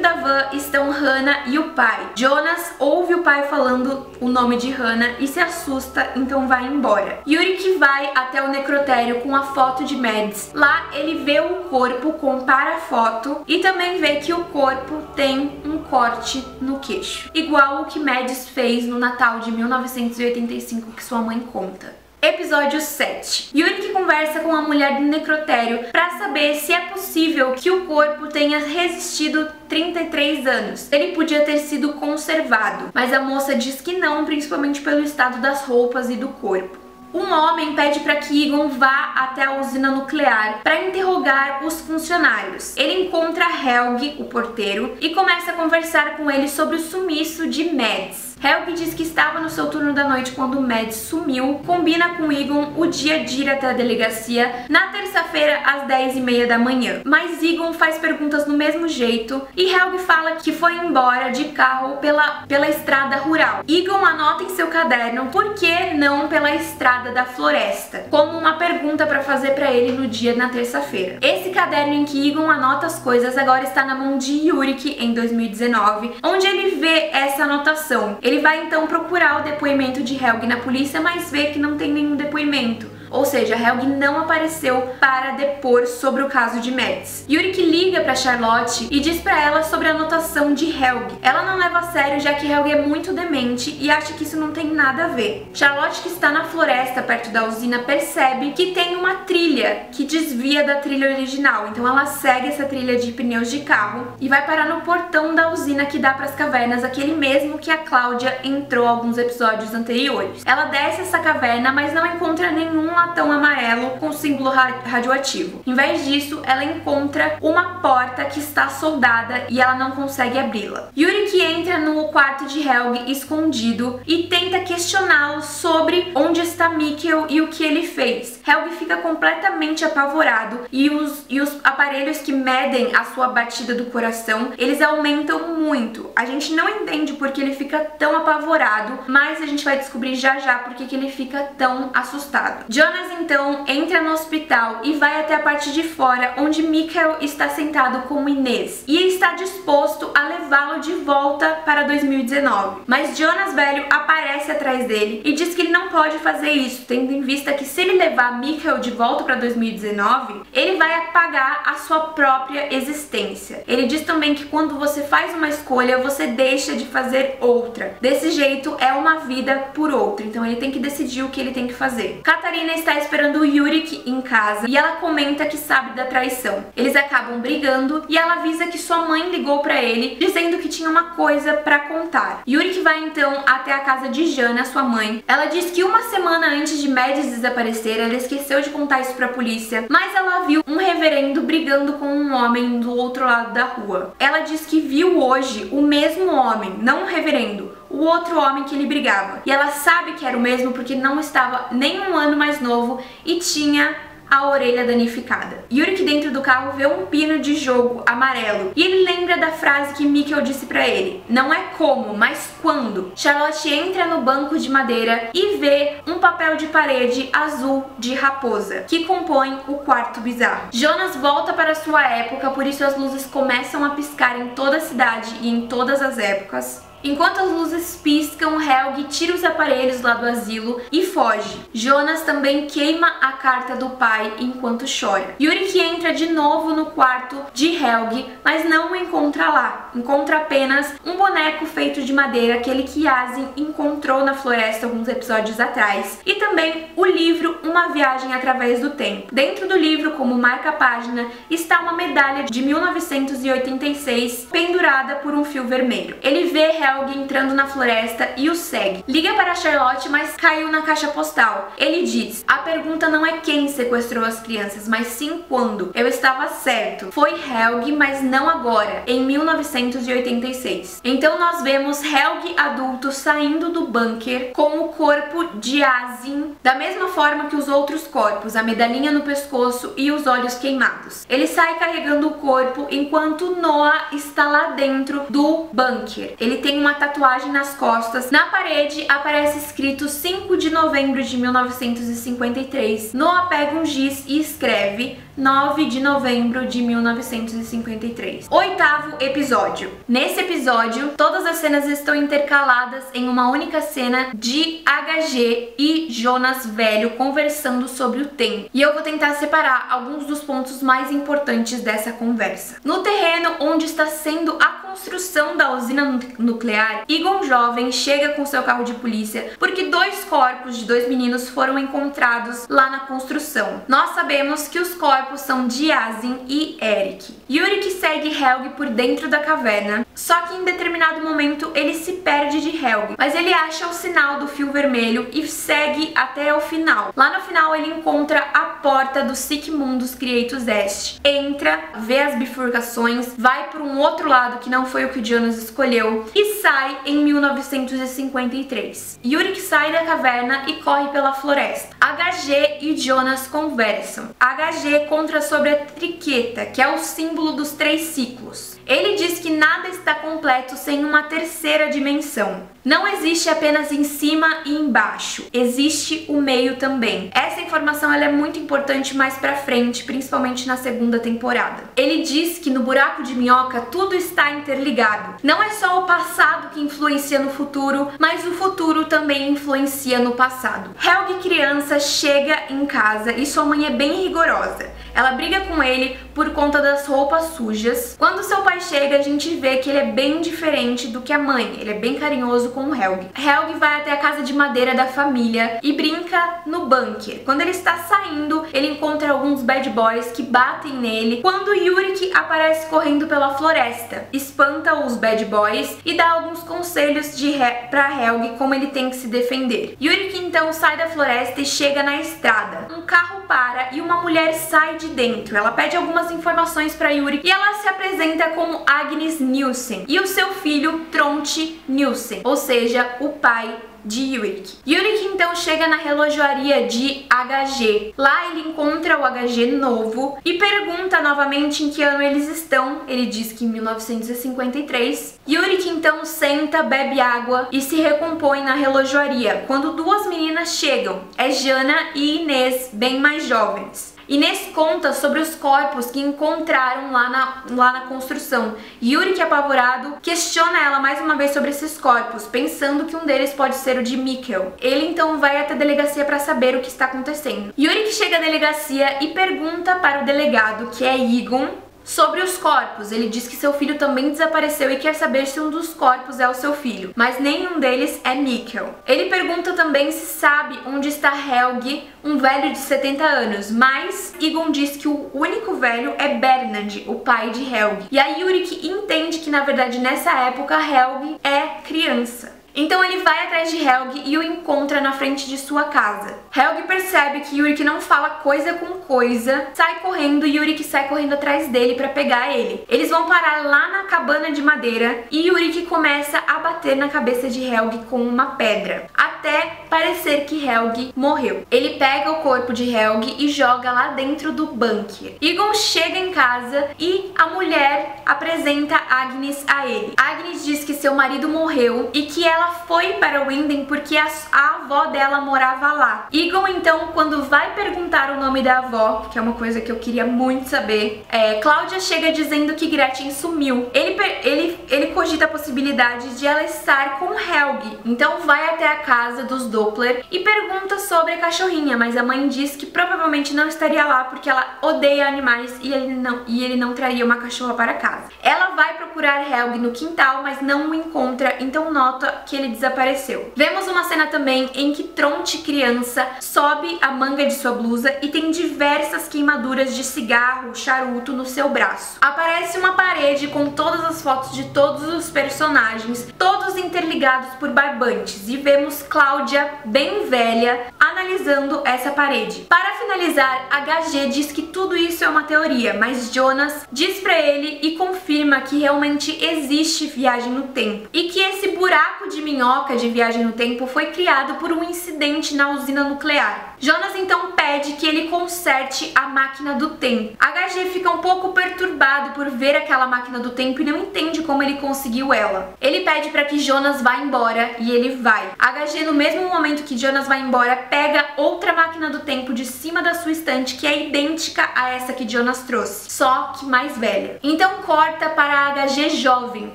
da van estão Hannah e o pai. Jonas ouve o pai falando o nome de Hannah e se assusta, então vai embora. Yurik vai até o necrotério com a foto de Mads. Lá ele vê o corpo, compara a foto e também vê que o corpo tem um corte no queixo, igual o que Mads fez no Natal de mil novecentos e oitenta e cinco que sua mãe conta. Episódio sete. Yurik conversa com a mulher do necrotério para saber se é possível que o corpo tenha resistido trinta e três anos. Ele podia ter sido conservado, mas a moça diz que não, principalmente pelo estado das roupas e do corpo. Um homem pede para que Egon vá até a usina nuclear para interrogar os funcionários. Ele encontra Helge, o porteiro, e começa a conversar com ele sobre o sumiço de Mads. Helge diz que estava no seu turno da noite quando Mads sumiu, combina com Egon o dia de ir até a delegacia na terça-feira às dez e meia da manhã. Mas Egon faz perguntas do mesmo jeito e Helge fala que foi embora de carro pela, pela estrada rural. Egon anota em seu caderno por que não pela estrada da floresta, como uma pergunta para fazer para ele no dia na terça-feira. Esse caderno em que Egon anota as coisas agora está na mão de Yurik em dois mil e dezenove, onde ele vê essa anotação. Ele vai então procurar o depoimento de Helge na polícia, mas vê que não tem nenhum depoimento. Ou seja, Helge não apareceu para depor sobre o caso de Mads. Yurik liga para Charlotte e diz para ela sobre a anotação de Helge. Ela não leva a sério, já que Helge é muito demente e acha que isso não tem nada a ver. Charlotte, que está na floresta perto da usina, percebe que tem uma trilha que desvia da trilha original. Então ela segue essa trilha de pneus de carro e vai parar no portão da usina que dá para as cavernas, aquele mesmo que a Claudia entrou alguns episódios anteriores. Ela desce essa caverna, mas não encontra nenhum latão amarelo com símbolo radioativo. Em vez disso, ela encontra uma porta que está soldada e ela não consegue abri-la. Yurik entra no quarto de Helge escondido e tenta questioná-lo sobre onde está Mikkel e o que ele fez. Helge fica completamente apavorado e os, e os aparelhos que medem a sua batida do coração, eles aumentam muito. A gente não entende porque ele fica tão apavorado, mas a gente vai descobrir já já porque que ele fica tão assustado. Jonas então entra no hospital e vai até a parte de fora onde Mikkel está sentado com Inês e está disposto a levá-lo de volta para dois mil e dezenove. Mas Jonas velho aparece atrás dele e diz que ele não pode fazer isso, tendo em vista que se ele levar Mikkel de volta para dois mil e dezenove, ele vai apagar a sua própria existência. Ele diz também que quando você faz uma escolha, você deixa de fazer outra. Desse jeito é uma vida por outra, então ele tem que decidir o que ele tem que fazer. Katharina está esperando o Yurik em casa e ela comenta que sabe da traição. Eles acabam brigando e ela avisa que sua mãe ligou pra ele dizendo que tinha uma coisa pra contar. Yurik vai então até a casa de Jana, sua mãe. Ela diz que uma semana antes de Mads desaparecer, ela esqueceu de contar isso pra polícia, mas ela viu um reverendo brigando com um homem do outro lado da rua. Ela diz que viu hoje o mesmo homem, não um reverendo, o outro homem que ele brigava. E ela sabe que era o mesmo porque não estava nem um ano mais novo e tinha a orelha danificada. Yurik dentro do carro vê um pino de jogo amarelo e ele lembra da frase que Mikkel disse pra ele. Não é como, mas quando. Charlotte entra no banco de madeira e vê um papel de parede azul de raposa que compõe o quarto bizarro. Jonas volta para sua época, por isso as luzes começam a piscar em toda a cidade e em todas as épocas. Enquanto as luzes piscam, Helge tira os aparelhos lá do asilo e foge. Jonas também queima a carta do pai enquanto chora. Yurik entra de novo no quarto de Helge, mas não o encontra lá. Encontra apenas um boneco feito de madeira, aquele que Yasin encontrou na floresta alguns episódios atrás. E também o livro Uma Viagem Através do Tempo. Dentro do livro, como marca-página, está uma medalha de mil novecentos e oitenta e seis pendurada por um fio vermelho. Ele vê Helge entrando na floresta e o segue. Liga para Charlotte, mas caiu na caixa postal. Ele diz: a pergunta não é quem sequestrou as crianças, mas sim quando. Eu estava certo. Foi Helge, mas não agora, em mil novecentos e oitenta e seis. Então nós vemos Helge adulto saindo do bunker com o corpo de Yasin, da mesma forma que os outros corpos, a medalhinha no pescoço e os olhos queimados. Ele sai carregando o corpo enquanto Noah está lá dentro do bunker. Ele tem uma tatuagem nas costas. Na parede aparece escrito cinco de novembro de mil novecentos e cinquenta e três. Noah pega um giz e escreve nove de novembro de mil novecentos e cinquenta e três. Oitavo episódio. Nesse episódio, todas as cenas estão intercaladas em uma única cena de H G e Jonas velho conversando sobre o tempo. E eu vou tentar separar alguns dos pontos mais importantes dessa conversa. No terreno onde está sendo a construção da usina nuclear, Egon jovem chega com seu carro de polícia porque dois corpos de dois meninos foram encontrados lá na construção. Nós sabemos que os corpos são de Yasin e Eric. Yurik segue Helge por dentro da caverna, só que em determinado momento ele se perde de Helge, mas ele acha o sinal do fio vermelho e segue até o final. Lá no final ele encontra a porta do Sic Mundus Creatus Est, entra, vê as bifurcações, vai para um outro lado que não foi o que Jonas escolheu e sai em mil novecentos e cinquenta e três. Yurik sai da caverna e corre pela floresta. H G e Jonas conversam. H G conta sobre a triqueta, que é o símbolo dos três ciclos. Ele diz que nada está completo sem uma terceira dimensão. Não existe apenas em cima e embaixo, existe o meio também. Essa informação ela é muito importante mais pra frente, principalmente na segunda temporada. Ele diz que no buraco de minhoca tudo está interligado. Não é só o passado que influencia no futuro, mas o futuro também influencia no passado. Helge criança chega em casa e sua mãe é bem rigorosa. Ela briga com ele por conta das roupas sujas. Quando seu pai chega, a gente vê que ele é bem diferente do que a mãe. Ele é bem carinhoso com o Helge. Helge vai até a casa de madeira da família e brinca no bunker. Quando ele está saindo, ele encontra alguns bad boys que batem nele. Quando Yurik aparece correndo pela floresta, espanta os bad boys e dá alguns conselhos de He- pra Helge como ele tem que se defender. Yurik então sai da floresta e chega na estrada. Um carro para e uma mulher sai de dentro. Ela pede algumas informações para Yurik e ela se apresenta como Agnes Nielsen e o seu filho Tronte Nielsen, ou seja, o pai de Yurik. Yurik então chega na relojoaria de H G. Lá ele encontra o H G novo e pergunta novamente em que ano eles estão. Ele diz que em mil novecentos e cinquenta e três. Yurik então senta, bebe água e se recompõe na relojoaria quando duas meninas chegam. É Jana e Inês, bem mais jovens. Inês conta sobre os corpos que encontraram lá na, lá na construção. Yurik, apavorado, questiona ela mais uma vez sobre esses corpos, pensando que um deles pode ser o de Mikkel. Ele então vai até a delegacia para saber o que está acontecendo. Yurik chega à delegacia e pergunta para o delegado, que é Egon, sobre os corpos. Ele diz que seu filho também desapareceu e quer saber se um dos corpos é o seu filho, mas nenhum deles é Mikkel. Ele pergunta também se sabe onde está Helge, um velho de setenta anos, mas Egon diz que o único velho é Bernard, o pai de Helge. E aí Yurik entende que na verdade nessa época Helge é criança. Então ele vai atrás de Helge e o encontra na frente de sua casa. Helge percebe que Yurik não fala coisa com coisa, sai correndo e Yurik sai correndo atrás dele para pegar ele. Eles vão parar lá na cabana de madeira e Yurik começa a bater na cabeça de Helge com uma pedra, até parecer que Helge morreu. Ele pega o corpo de Helge e joga lá dentro do bunker. Egon chega em casa e a mulher apresenta Agnes a ele. Agnes diz que seu marido morreu e que ela ela foi para Winden porque a, a avó dela morava lá. Egon, então, quando vai perguntar o nome da avó, que é uma coisa que eu queria muito saber, é, Claudia chega dizendo que Gretchen sumiu. Ele, ele, ele cogita a possibilidade de ela estar com Helge, então vai até a casa dos Doppler e pergunta sobre a cachorrinha, mas a mãe diz que provavelmente não estaria lá porque ela odeia animais e ele não, e ele não traria uma cachorra para casa. Ela vai procurar Helge no quintal, mas não o encontra, então nota que ele desapareceu. Vemos uma cena também em que Tronte, criança, sobe a manga de sua blusa e tem diversas queimaduras de cigarro, charuto no seu braço. Aparece uma parede com todas as fotos de todos os personagens, todos interligados por barbantes, e vemos Claudia, bem velha, analisando essa parede. Para finalizar, H G diz que tudo isso é uma teoria, mas Jonas diz pra ele e confirma que realmente existe viagem no tempo e que esse buraco de minhoca de viagem no tempo foi criado por um incidente na usina nuclear. Jonas então pede que ele conserte a máquina do tempo. H G fica um pouco perturbado por ver aquela máquina do tempo e não entende como ele conseguiu ela. Ele pede para que Jonas vá embora e ele vai. H G, no mesmo momento que Jonas vai embora, pega outra máquina do tempo de cima da sua estante que é idêntica a essa que Jonas trouxe, só que mais velha. Então corta para a H G jovem,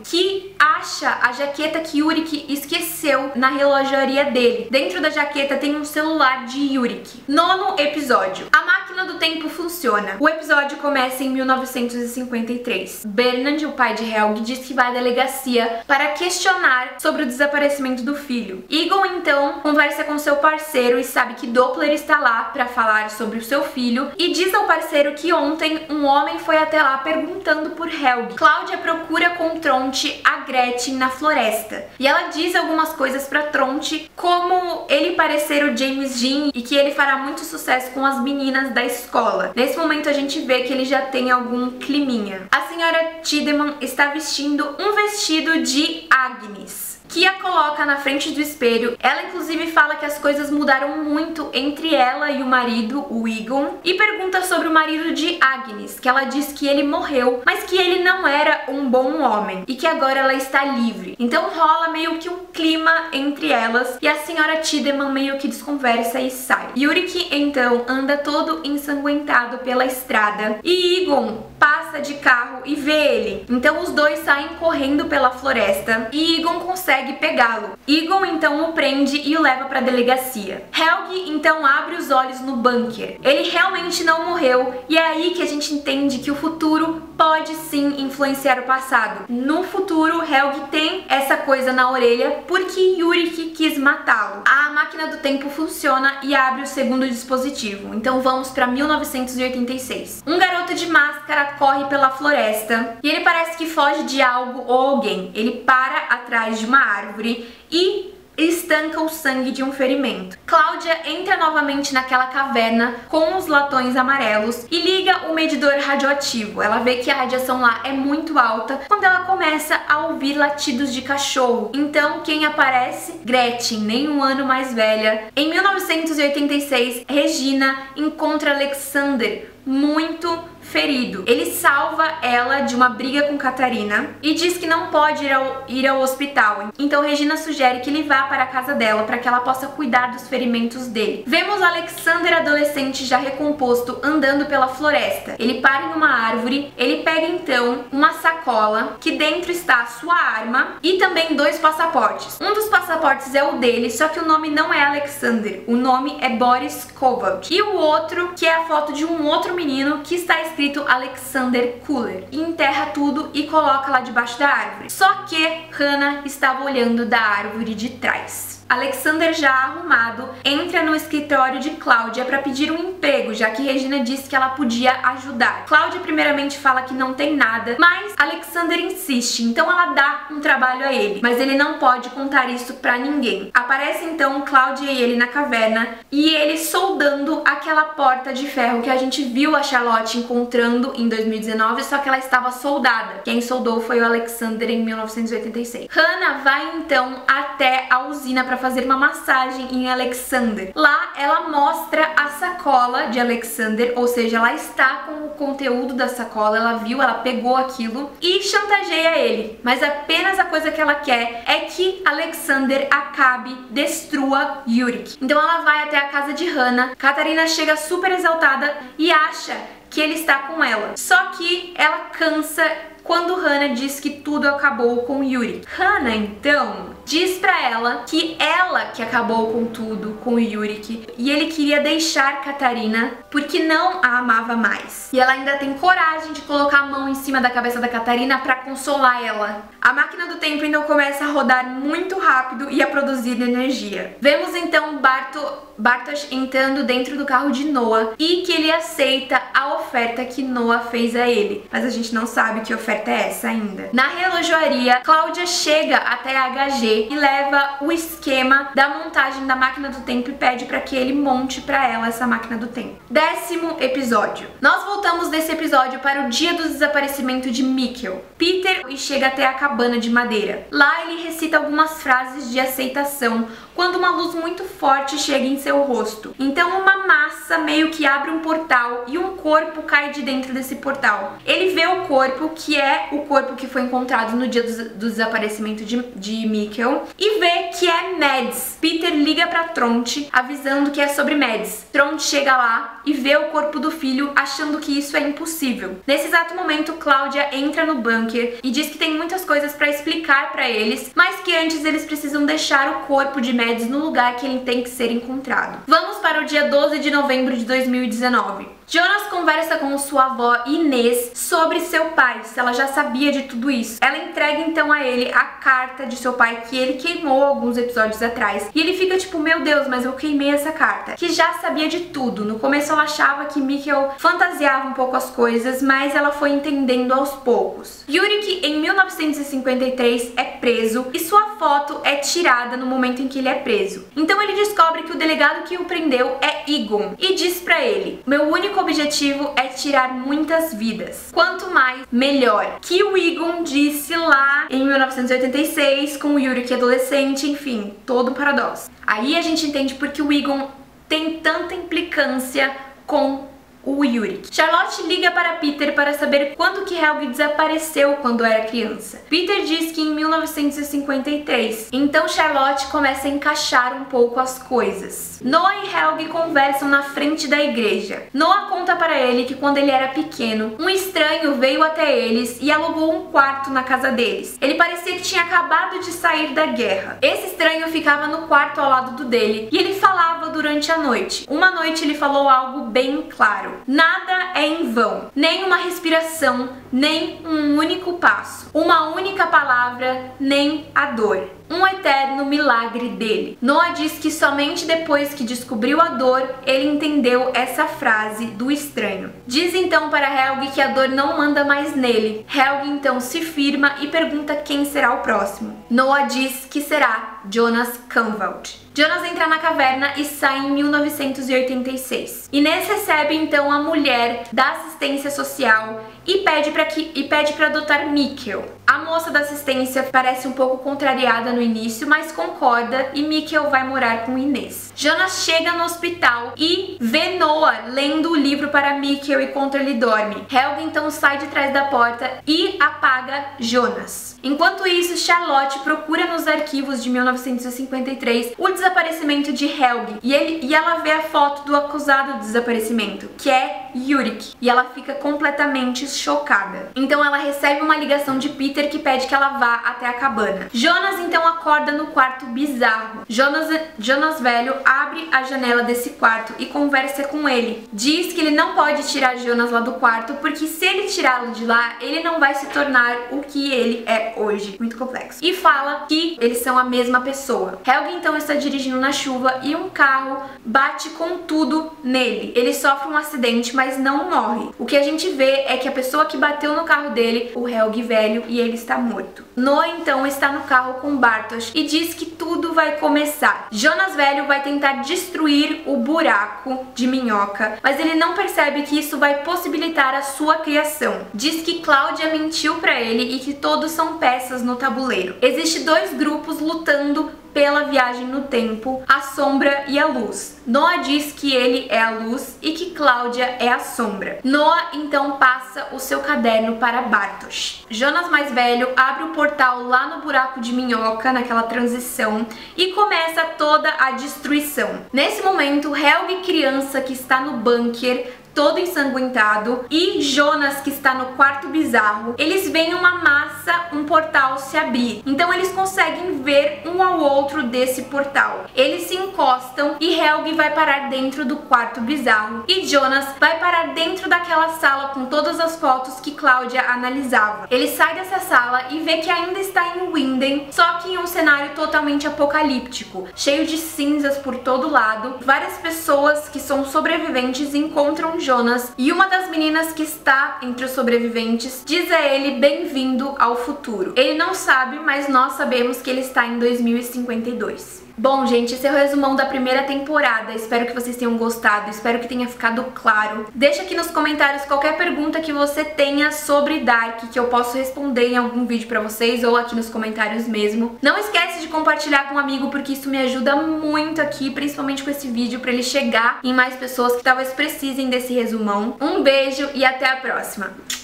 que acha a jaqueta que Yurik esqueceu na relojaria dele. Dentro da jaqueta tem um celular de Yurik. Nono episódio. A máquina do tempo funciona. O episódio começa em mil novecentos e cinquenta e três. Bernard, o pai de Helge, diz que vai à delegacia para questionar sobre o desaparecimento do filho. Egon, então, conversa com seu parceiro e sabe que Doppler está lá para falar sobre o seu filho e diz ao parceiro que ontem um homem foi até lá perguntando por Helge. Claudia procura com Tronte a Gretchen na floresta e ela diz algumas coisas para Tronte, como ele parecer o James Dean e que ele fará muito sucesso com as meninas da escola. Nesse momento a gente vê que ele já tem algum climinha. A senhora Tiedemann está vestindo um vestido de Agnes, que a coloca na frente do espelho. Ela inclusive fala que as coisas mudaram muito entre ela e o marido, o Egon, e pergunta sobre o marido de Agnes, que ela diz que ele morreu, mas que ele não era um bom homem e que agora ela está livre. Então rola meio que um clima entre elas e a senhora Tiedemann meio que desconversa e sai. Yurik então anda todo ensanguentado pela estrada e Egon passa de carro e vê ele. Então os dois saem correndo pela floresta e Egon consegue pegá-lo. Egon então o prende e o leva para a delegacia. Helge então abre os olhos no bunker. Ele realmente não morreu e é aí que a gente entende que o futuro pode sim influenciar o passado. No futuro, Helge tem essa coisa na orelha porque Yurik quis matá-lo. A máquina do tempo funciona e abre o segundo dispositivo. Então vamos para mil novecentos e oitenta e seis. Um garoto de máscara corre pela floresta e ele parece que foge de algo ou alguém. Ele para atrás de uma árvore e estanca o sangue de um ferimento. Claudia entra novamente naquela caverna com os latões amarelos e liga o medidor radioativo. Ela vê que a radiação lá é muito alta quando ela começa a ouvir latidos de cachorro. Então quem aparece? Gretchen, nem um ano mais velha. Em mil novecentos e oitenta e seis, Regina encontra Alexander muito ferido. Ele salva ela de uma briga com Katharina e diz que não pode ir ao, ir ao hospital. Então Regina sugere que ele vá para a casa dela para que ela possa cuidar dos ferimentos dele. Vemos Alexander adolescente já recomposto andando pela floresta. Ele para em uma árvore, ele pega então uma sacola que dentro está a sua arma e também dois passaportes. Um dos passaportes é o dele, só que o nome não é Alexander, o nome é Boris Kowalt. E o outro, que é a foto de um outro menino que está escrito escrito Alexander Cooler, e enterra tudo e coloca lá debaixo da árvore. Só que Hannah estava olhando da árvore de trás. Alexander, já arrumado, entra no escritório de Claudia para pedir um emprego, já que Regina disse que ela podia ajudar. Claudia primeiramente fala que não tem nada, mas Alexander insiste, então ela dá um trabalho a ele, mas ele não pode contar isso para ninguém. Aparece então Claudia e ele na caverna e ele soldando aquela porta de ferro que a gente viu a Charlotte encontrando em dois mil e dezenove, só que ela estava soldada. Quem soldou foi o Alexander em mil novecentos e oitenta e seis. Hannah vai então até a usina para fazer uma massagem em Alexander. Lá ela mostra a sacola de Alexander, ou seja, ela está com o conteúdo da sacola, ela viu, ela pegou aquilo e chantageia ele. Mas apenas a coisa que ela quer é que Alexander acabe, destrua Yurik. Então ela vai até a casa de Hannah. Katharina chega super exaltada e acha que ele está com ela. Só que ela cansa quando Hannah diz que tudo acabou com Yurik. Hannah, então, diz pra ela que ela que acabou com tudo, com o Yurik, e ele queria deixar Katharina porque não a amava mais. E ela ainda tem coragem de colocar a mão em cima da cabeça da Katharina pra consolar ela. A máquina do tempo então começa a rodar muito rápido e a produzir energia. Vemos então Barto, Bartosz entrando dentro do carro de Noah e que ele aceita a oferta que Noah fez a ele. Mas a gente não sabe que oferta é essa ainda. Na relojoaria, Claudia chega até a H G e leva o esquema da montagem da máquina do tempo e pede para que ele monte para ela essa máquina do tempo. Décimo episódio. Nós voltamos desse episódio para o dia do desaparecimento de Mikkel. Peter chega até a cabana de madeira. Lá ele recita algumas frases de aceitação quando uma luz muito forte chega em seu rosto. Então uma massa meio que abre um portal e um corpo cai de dentro desse portal. Ele vê o corpo, que é é o corpo que foi encontrado no dia do, do desaparecimento de, de Mikkel, e vê que é Mads. Peter liga pra Tronte avisando que é sobre Mads. Tronte chega lá e vê o corpo do filho, achando que isso é impossível. Nesse exato momento, Claudia entra no bunker e diz que tem muitas coisas pra explicar pra eles, mas que antes eles precisam deixar o corpo de Mads no lugar que ele tem que ser encontrado. Vamos para o dia doze de novembro de dois mil e dezenove. Jonas conversa com sua avó Inês sobre seu pai, se ela já sabia de tudo isso. Ela entrega então a ele a carta de seu pai que ele queimou alguns episódios atrás. E ele fica tipo, meu Deus, mas eu queimei essa carta. Que já sabia de tudo. No começo ela achava que Mikkel fantasiava um pouco as coisas, mas ela foi entendendo aos poucos. Yurik, em mil novecentos e cinquenta e três, é preso e sua foto é tirada no momento em que ele é preso. Então ele descobre que o delegado que o prendeu é Egon e diz pra ele, meu único O objetivo é tirar muitas vidas. Quanto mais, melhor. Que o Egon disse lá em mil novecentos e oitenta e seis, com o Yurik adolescente, enfim, todo um paradoxo. Aí a gente entende porque o Egon tem tanta implicância com o Yurik. Charlotte liga para Peter para saber quando que Helge desapareceu quando era criança. Peter diz que em mil novecentos e cinquenta e três. Então Charlotte começa a encaixar um pouco as coisas. Noah e Helge conversam na frente da igreja. Noah conta para ele que quando ele era pequeno, um estranho veio até eles e alugou um quarto na casa deles. Ele parecia que tinha acabado de sair da guerra. Esse estranho ficava no quarto ao lado do dele e ele falava durante a noite. Uma noite ele falou algo bem claro. Nada é em vão, nem uma respiração, nem um único passo, uma única palavra, nem a dor. Um eterno milagre dele. Noah diz que somente depois que descobriu a dor, ele entendeu essa frase do estranho. Diz então para Helge que a dor não manda mais nele. Helge então se firma e pergunta quem será o próximo. Noah diz que será Jonas Canvald. Jonas entra na caverna e sai em mil novecentos e oitenta e seis. Inês recebe então a mulher da assistência social e pede para que e pede para adotar Mikkel. A moça da assistência parece um pouco contrariada no início, mas concorda e Mikkel vai morar com Inês. Jonas chega no hospital e vê Noah lendo o livro para Mikkel e contra ele dorme. Helge então sai de trás da porta e apaga Jonas. Enquanto isso, Charlotte procura nos arquivos de mil novecentos e cinquenta e três o desaparecimento de Helge e, ele, e ela vê a foto do acusado do desaparecimento, que é Yurik, e ela fica completamente chocada. Então ela recebe uma ligação de Peter que pede que ela vá até a cabana. Jonas então acorda no quarto bizarro. Jonas, Jonas velho abre a janela desse quarto e conversa com ele. Diz que ele não pode tirar Jonas lá do quarto porque se ele tirá-lo de lá, ele não vai se tornar o que ele é hoje. Muito complexo. E fala que eles são a mesma pessoa. Helge então está dirigindo na chuva e um carro bate com tudo nele. Ele sofre um acidente, mas não morre. O que a gente vê é que a pessoa que bateu no carro dele, o Helge velho, e ele está morto. Noah então está no carro com Bartosz e diz que tudo vai começar. Jonas velho vai tentar destruir o buraco de minhoca, mas ele não percebe que isso vai possibilitar a sua criação. Diz que Claudia mentiu pra ele e que todos são peças no tabuleiro. Existem dois grupos lutando pela viagem no tempo, a sombra e a luz. Noah diz que ele é a luz e que Claudia é a sombra. Noah então passa o seu caderno para Bartosz. Jonas mais velho abre o portal lá no buraco de minhoca, naquela transição, e começa toda a destruição. Nesse momento, Helge criança, que está no bunker, todo ensanguentado, e Jonas, que está no quarto bizarro, eles veem uma massa, um portal se abrir. Então eles conseguem ver um ao outro desse portal. Eles se encostam e Helge vai parar dentro do quarto bizarro e Jonas vai parar dentro daquela sala com todas as fotos que Claudia analisava. Ele sai dessa sala e vê que ainda está em Winden, só que em um cenário totalmente apocalíptico, cheio de cinzas por todo lado. Várias pessoas que são sobreviventes encontram Jonas, e uma das meninas que está entre os sobreviventes diz a ele bem-vindo ao futuro. Ele não sabe, mas nós sabemos que ele está em dois mil e cinquenta e dois. Bom, gente, esse é o resumão da primeira temporada. Espero que vocês tenham gostado, espero que tenha ficado claro. Deixa aqui nos comentários qualquer pergunta que você tenha sobre Dark, que eu posso responder em algum vídeo pra vocês ou aqui nos comentários mesmo. Não esquece de compartilhar com um amigo, porque isso me ajuda muito aqui, principalmente com esse vídeo, pra ele chegar em mais pessoas que talvez precisem desse resumão. Um beijo e até a próxima!